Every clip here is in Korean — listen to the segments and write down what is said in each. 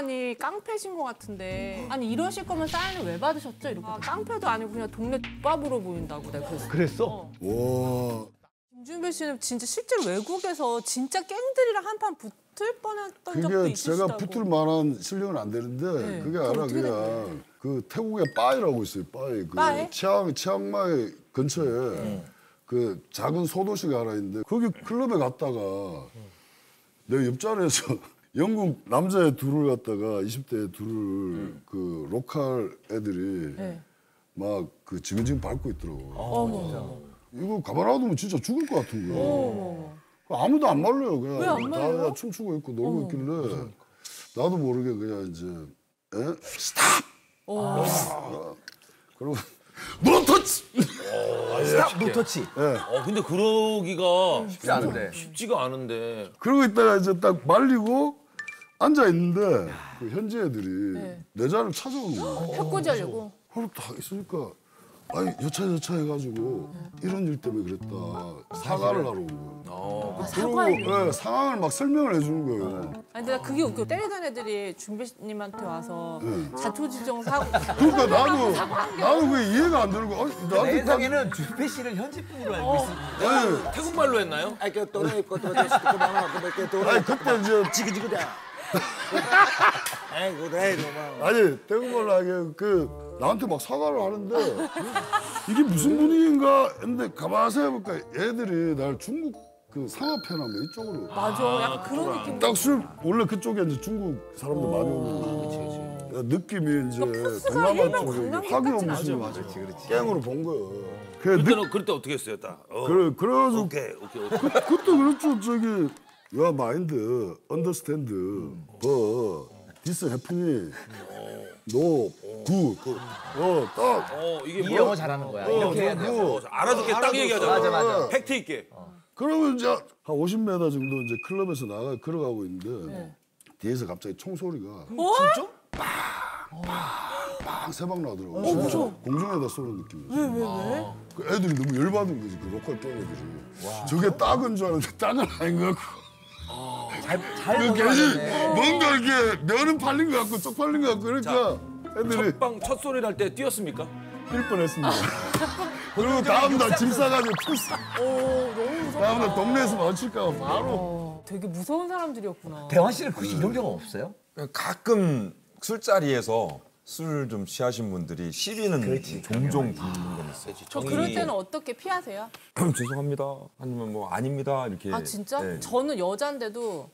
장난이 깡패신 것 같은데 아니 이러실 거면 사인을 왜 받으셨죠? 이렇게 아, 깡패도 아니고 그냥 동네 X밥으로 보인다고 내가 그랬어? 와. 김준배 씨는 진짜 실제로 외국에서 진짜 갱들이랑 한판 붙을 뻔했던 적도 있으시다고. 그게 제가 붙을 만한 실력은 안 되는데 네. 그게 아니라 그냥 그 태국에 빠이라고 있어요. 빠이. 그 치앙마이 근처에 네. 그 작은 소도시가 하나 있는데 거기 클럽에 갔다가 내 옆자리에서 영국 남자애 둘을 갖다가 20대 둘을 그 로컬 애들이 네. 막 그 지근지근 밟고 있더라고. 어, 이거 가만 놔두면 진짜 죽을 것 같은 거야. 아무도 안 말려요. 그냥 왜 안 말려요? 다 춤추고 있고 놀고 있길래 나도 모르게 그냥 이제 에? 스탑! 그리고 노터치! 스탑 노터치! 네. 근데 그러기가 쉽지가 않은데. 그러고 있다가 이제 딱 말리고 앉아있는데 그 현지 애들이 네. 내 자리를 찾아오는 거야. 혓꼬지 하려고? 하루 다 있으니까 아니 여차저차 해가지고 이런 일 때문에 그랬다 사과를 하러 온 거예요. 아, 그리고 네, 상황을 막 설명을 해주는 거예요. 아니 근데 그게 웃겨. 때리던 애들이 준배님한테 와서 네. 자초지종 사고. 그러니까 나도 그게 이해가 안 되는 거야. 내 생각에는 준배 씨를 현지분으로 알고 있습니다. 태국말로 했나요? 아니 그 또라이 것도 아니 그때 이제 지그지그다. 아이고 나이 너무. 아니 태국말로 하게 그. 나한테 막 사과를 하는데 이게 무슨 분위기인가 했는데 가만히 생각해볼까 애들이 날 중국 그 상하페나 뭐 이쪽으로 맞아 약간 그런 느낌 딱 술 원래 그쪽에 이제 중국 사람들 많이 오는 느낌이 이제 동남아 쪽에 화교 무슨 깽으로 본 거예요. 그럴 때 어떻게 했어요 딱? 그래가지고 오케이. 그때 그랬죠 저기 your mind, understand, but this happening. 너, 구, 딱. 이게 이 영어 잘하는 거야. 이렇게 해야 돼. 알아듣게 딱 얘기하잖아. 맞아. 팩트 있게. 그러면 이제 한 50m 정도 이제 클럽에서 나가 걸어가고 있는데 뒤에서 갑자기 총소리가. 진짜? 빵 세 방 나더라고. 공중에다 쏘는 느낌이었어. 왜? 그 애들이 너무 열받은 거지. 그 로컬 갱 애들이. 저게 딱인 줄 알았는데 딱은 아닌 것 같고. 잘 뭔가 이렇게 면은 팔린 것 같고 쪽 팔린 것 같고 그러니까 자, 애들이 첫 소리 날 때 뛰었습니까? 뛸 뻔했습니다. 그리고 다음 날 짐 싸가지고 쳤어. 너무 무서워. 다음 날 동네에서 마주칠까 봐 바로. 되게 무서운 사람들이었구나. 대환 씨는 혹시 이런 경험 없어요? 가끔 술자리에서 술 좀 취하신 분들이 시비는 그렇지, 종종 부르는 건 있어요. 저 그럴 때는 어떻게 피하세요? 죄송합니다. 아니면 뭐 아닙니다. 이렇게. 아 진짜? 네. 저는 여잔데도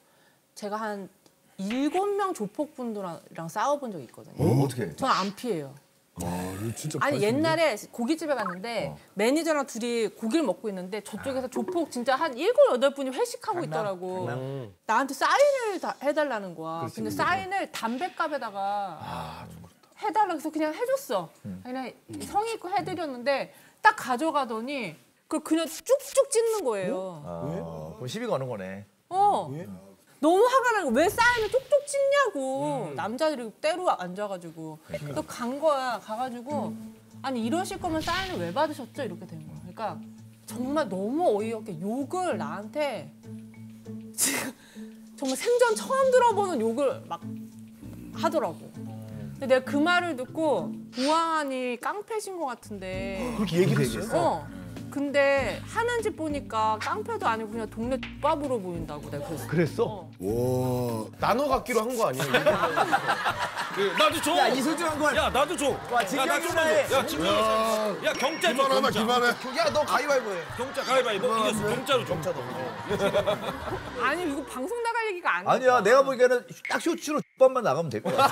제가 한 7명 조폭분들이랑 싸워본 적이 있거든요. 어떻게? 저는 안 피해요. 아, 진짜 아니 옛날에 고깃집에 갔는데 매니저랑 둘이 고기를 먹고 있는데 저쪽에서 조폭 진짜 한 7, 8분이 회식하고 있더라고. 나한테 사인을 다 해달라는 거야. 근데 사인을 담배값에다가 해달라고 해서 그냥 해줬어. 그냥 성의 있고 해드렸는데 딱 가져가더니 그걸 그냥 쭉쭉 찢는 거예요. 그럼 시비 거는 거네. 왜? 너무 화가 나는 거야. 왜 사인을 쪽쪽 찢냐고. 남자들이 때로 앉아가지고. 또 간 거야. 가가지고 아니 이러실 거면 사인을 왜 받으셨죠? 이렇게 된 거야. 그러니까 정말 너무 어이없게 욕을 나한테 지금 정말 생전 처음 들어보는 욕을 막 하더라고. 근데 내가 그 말을 듣고 보아하니 깡패신 거 같은데. 그렇게 얘기를 했어요? 근데 하는 집 보니까 깡패도 아니고 그냥 동네 X밥으로 보인다고 내가 그랬어? 와 나눠 갖기로 한 거 아니야? 나도 줘! 야 이소준 한 거야! 야 나도 줘! 와 진경이 나해! 야 진경이 나해! 야 경자 줘! 기만하다 기만해! 야 너 가위바위보 해! 경자 가위바위보 이겼어! 경자로 줘! 경자도 아니 이거 방송 나갈 얘기가 아니야. 아니야 내가 보기에는 딱 쇼츠로 X밥만 나가면 될 거야.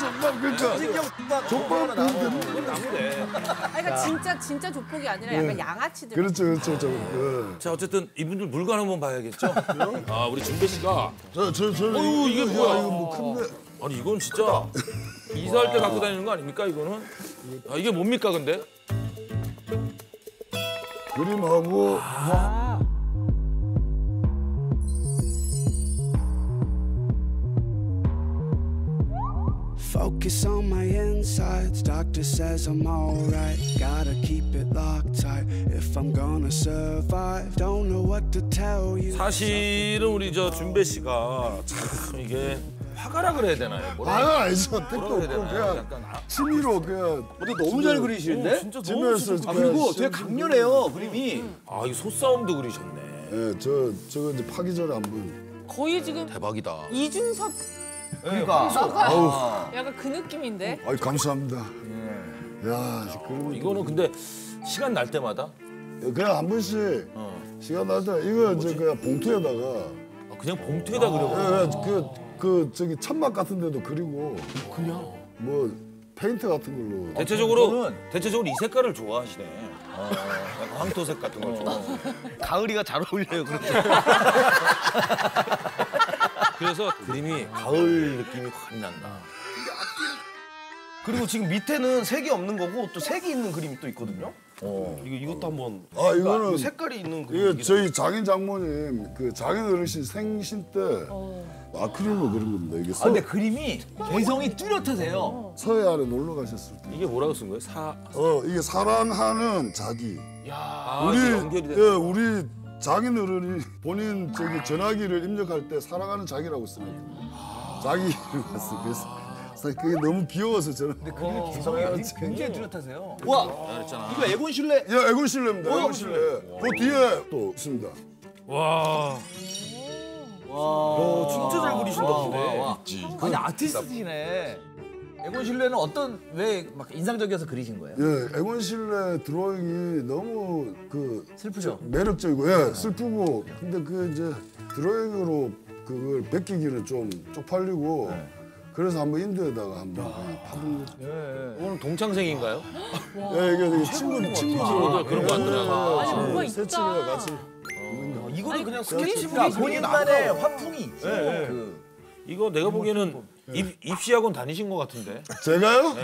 정말 그러니까 진경 X밥 나오면 그건 나무래. 그러니까 진짜 조폭이 아니라 약간 양아치들. 그렇죠. 자 어쨌든 이분들 물건 한번 봐야겠죠? 아 우리 준배 씨가. 저. 어유 이게 뭐야? 이거 뭐 큰데. 아니 이건 진짜 이사할 때 갖고 다니는 거 아닙니까 이거는? 아 이게 뭡니까 근데? 그림하고. Focus on my insides. Doctor says I'm alright. Gotta keep it locked tight. If I'm gonna survive, don't know what to tell you. 사실은 우리 저 준배 씨가 참 이게 사가라 그래야 되나요? 뭐라 알죠. 택도 없고 그냥 취미로 그냥. 근데 너무 잘 그리시는데? 진짜 너무 잘 그리시는데? 그리고 되게 강렬해요, 그림이. 아, 이 소싸움도 그리셨네. 네, 저거 이제 파기절에 안 보여요. 거의 지금 대박이다. 이준섭. 그러니까. 약간 그 느낌인데? 아이, 감사합니다. 야, 이거는 근데 시간 날 때마다? 그냥 한 번씩 시간 날 때 이거 이제 그냥 봉투에다가 그냥 봉투에다 그려봐. 그 저기 천막 같은 데도 그리고 그냥 뭐 페인트 같은 걸로. 대체적으로 이 색깔을 좋아하시네. 아, 황토색 같은 걸 좋아하시네. 가을이가 잘 어울려요, 그렇죠. 그래서 그림이 가을 느낌이 확 난다. 그리고 지금 밑에는 색이 없는 거고 또 색이 있는 그림이 또 있거든요. 이것도 한번. 아, 이거는 색깔이 있는 그림. 이게 저희 장인 장모님 그 장인 어르신 생신 때 아크릴로 그린 겁니다. 이게. 아, 근데 그림이 개성이 뚜렷하세요. 서해안에 놀러 가셨을 때. 이게 뭐라고 쓴 거예요? 이게 사랑하는 자기. 야, 우리 연결이 됐다. 예, 우리 장인 어른이 본인 저기 전화기를 입력할 때 사랑하는 자기라고 쓰는 거예요. 자기 이름을 그래서. 그게 너무 귀여워서 저는. 근데 그림의 개성이 굉장히 뚜렷하세요. 와, 이거 에곤 실레. 예, 에곤 실레입니다. 에곤 실레. 그 뒤에 또 있습니다. 와, 와, 진짜 잘 그리신다. 근데 아니 아티스트네. 에곤 실레는 어떤 왜 막 인상적이어서 그리신 거예요? 예, 에곤 실레 드로잉이 너무 그 슬프죠. 매력적이고, 예, 슬프고. 근데 그 이제 드로잉으로 그걸 베끼기는 좀 쪽팔리고. 그래서 한번 인도에다가 한번 파는 거죠. 예. 오늘 동창생인가요? 예, 이게 되게 친구들 그런 거 안 들어가. 아니, 뭔가 있다. 같이. 이거는 그냥 스케치북이 본인만의 화풍이 있지. 이거 내가 보기에는 입시학원 다니신 것 같은데. 제가요?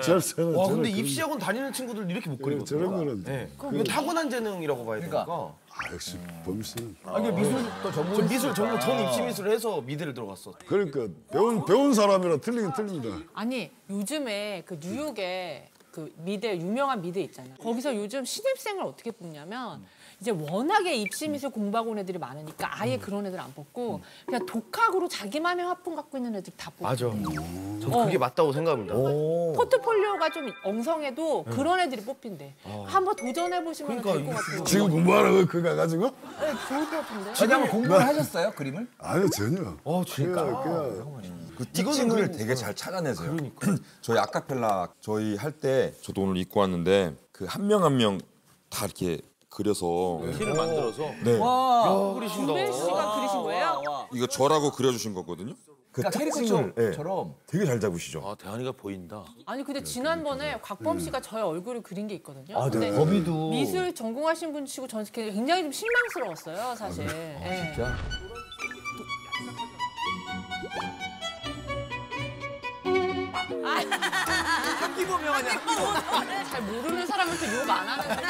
와, 근데 입시학원 다니는 친구들 이렇게 못 그리거든요. 저런 거는. 그럼 이거 타고난 재능이라고 봐야 되니까. 아, 역시 범신. 아, 이게 미술도 전문. 미술 전문. 전 입시 미술을 해서 미대를 들어갔어. 그러니까 배운 사람이랑 틀리긴 틀린다. 아니, 요즘에 그 뉴욕에 그 미대 유명한 미대 있잖아요. 거기서 요즘 신입생을 어떻게 뽑냐면 이제 워낙에 입시 미술 공부하고 온 애들이 많으니까 아예 그런 애들 안 뽑고 그냥 독학으로 자기만의 화풍 갖고 있는 애들 다 뽑고. 맞아. 저는 그게 맞다고 생각합니다. 포트폴리오가 좀 엉성해도 그런 애들이 뽑힌대. 한번 도전해 보시면 될 것 같아요. 지금 공부하라고 그거 가지고? 네, 좋을 것 같은데. 그냥 공부를 하셨어요, 그림을? 아니요, 전혀. 그 특징을 되게 잘 찾아내세요. 그러니까. 저희 아카펠라 저희 할 때 저도 오늘 입고 왔는데 그 한 명 한 명 다 이렇게 그려서 티를 만들어서. 네. 와, 준배 씨가 그리신 거예요? 이거 저라고 그려주신 거거든요. 그러니까 캐릭터처럼. 네. 되게 잘 잡으시죠. 아, 대한이가 보인다. 아니 근데 지난번에 곽범 씨가 저의 얼굴을 그린 게 있거든요. 아, 네. 범이도 미술 전공하신 분치고 저는 굉장히 좀 실망스러웠어요, 사실. 아, 진짜. 학기고 명하냐? 잘 모르는 사람한테 욕 안 하는데.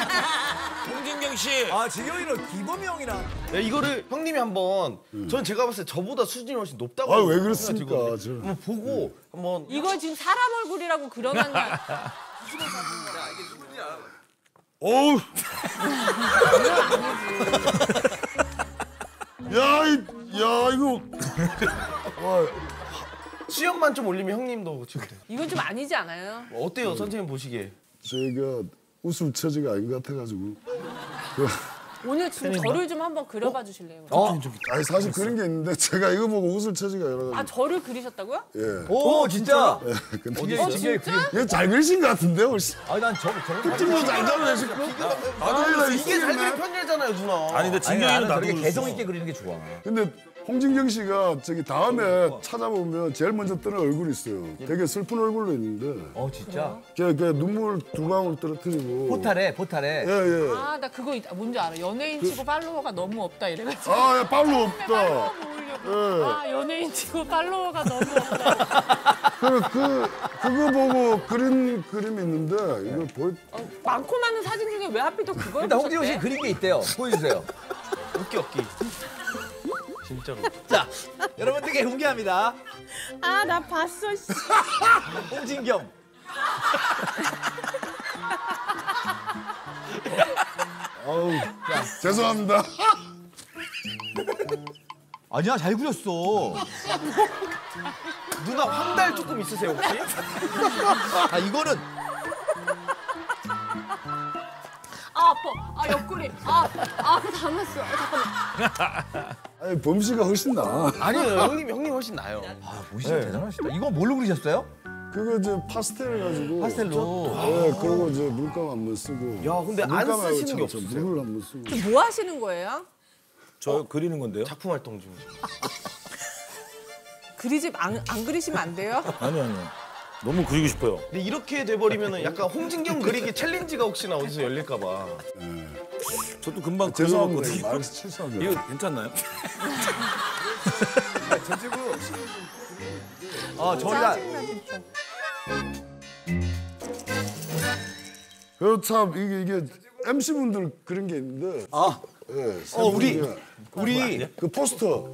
홍진경 씨. 아, 지경이는 기범형이라. 야, 이거를 형님이 한번. 저는 제가 봤을 때 저보다 수준이 훨씬 높다고. 아, 왜 그랬습니까? 지금. 한번 보고 한번. 이거 지금 사람 얼굴이라고 그려놨냐? 야, 이게 누구냐? 어우. 야, 이거. 수영만 좀 올리면 형님도 지금. 이건 좀 아니지 않아요? 어때요, 선생님 보시기에? 저희가 웃음 처지가 아닌 것 같아가지고. 오늘 지금 저를 좀 한번 그려봐 주실래요? 아니, 사실 그런 게 있는데 제가 이거 보고 웃을 처지가 여러 가지. 아, 저를 그리셨다고요? 예. 오, 진짜? 예. 근데 진짜? 얘 잘 그리신 것 같은데요, 훨씬. 아니, 난 저를. 특징도 잘 잡으셨고. 아, 이게 잘 그리는 편이잖아요, 누나. 아니, 근데 진경이는 나도 개성 있게 그리는 게 좋아. 근데 홍진경 씨가 저기 다음에 찾아보면 제일 먼저 뜨는 얼굴이 있어요. 되게 슬픈 얼굴로 있는데. 어, 진짜? 걔 눈물 두 방울 떨어뜨리고. 포탈에. 예. 아, 나 그거 뭔지 알아. 연예인 치고 팔로워가 너무 없다 이래가지고. 아, 예, 팔로워 없다. 예. 아, 연예인 치고 팔로워가 너무 없다. 그거 보고 그린 그림이 있는데 이걸 많고 많은 사진 중에 왜 하필 또 그걸 보셨대? 홍진경 씨 그린 게 있대요. 보여주세요. 웃기. 진짜로. 자, 여러분들께 공개합니다. 아, 나 봤어, 씨. 홍진경. 어우, 죄송합니다. 아니야, 잘 그렸어. 누나 황달 조금 있으세요, 혹시? 아, 이거는. 아, 아파. 아, 옆구리. 아, 그거 다 났어. 잠깐만. 아니, 범씨가 훨씬 나아. 아니요, 형님이 훨씬 나아요. 아, 보시면 네. 대단하시다. 이거 뭘로 그리셨어요? 그거 이제 파스텔 가지고. 파스텔로. 네, 그리고 이제 물감 한번 쓰고. 야, 근데 안 쓰시는 게 없어요. 물을 한번 쓰고. 뭐 하시는 거예요? 저 그리는 건데요. 작품 활동 중. 그리지 안 그리시면 안 돼요? 아니요. 너무 그리고 싶어요. 근데 이렇게 돼버리면 약간 홍진경 그리기 챌린지가 혹시나 어디서 열릴까 봐. 저도 금방 죄송합니다. 말해서 실수하네요. 이거 괜찮나요? 저 지금 저희가 참 이게 MC분들 그런 게 있는데. 아. 네, 우리 그 포스터.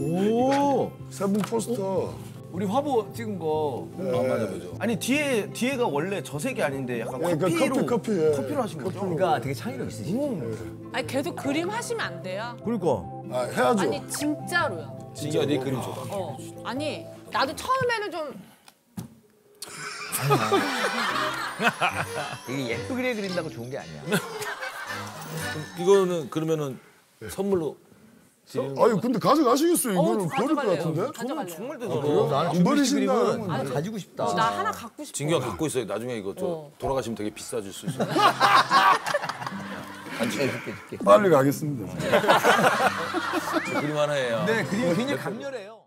오. 세 분 포스터. 우리 화보 찍은 거 맞아보죠. 아니 뒤에가 원래 저색이 아닌데 약간 커피로 하신 거죠? 그러니까 되게 창의력 있으시죠. 아니 계속 그림 하시면 안 돼요? 그러니까. 아, 해야죠. 아니 진짜로요. 진짜 네 그림 줘봐. 아니 나도 처음에는 좀. 이게 예쁘게 그린다고 좋은 게 아니야. 이거는 그러면은 선물로. 아니 근데 가져가시겠어요? 이거를 버릴 것 같은데? 저는 정말 대단해요. 안 버리신다면 가지고 싶다. 나 하나 갖고 싶어. 진규가 갖고 있어요. 나중에 이거 돌아가시면 되게 비싸질 수 있어요. 줄게. 빨리 가겠습니다. 그림 하나 해요. 네, 그림이 굉장히 강렬해요.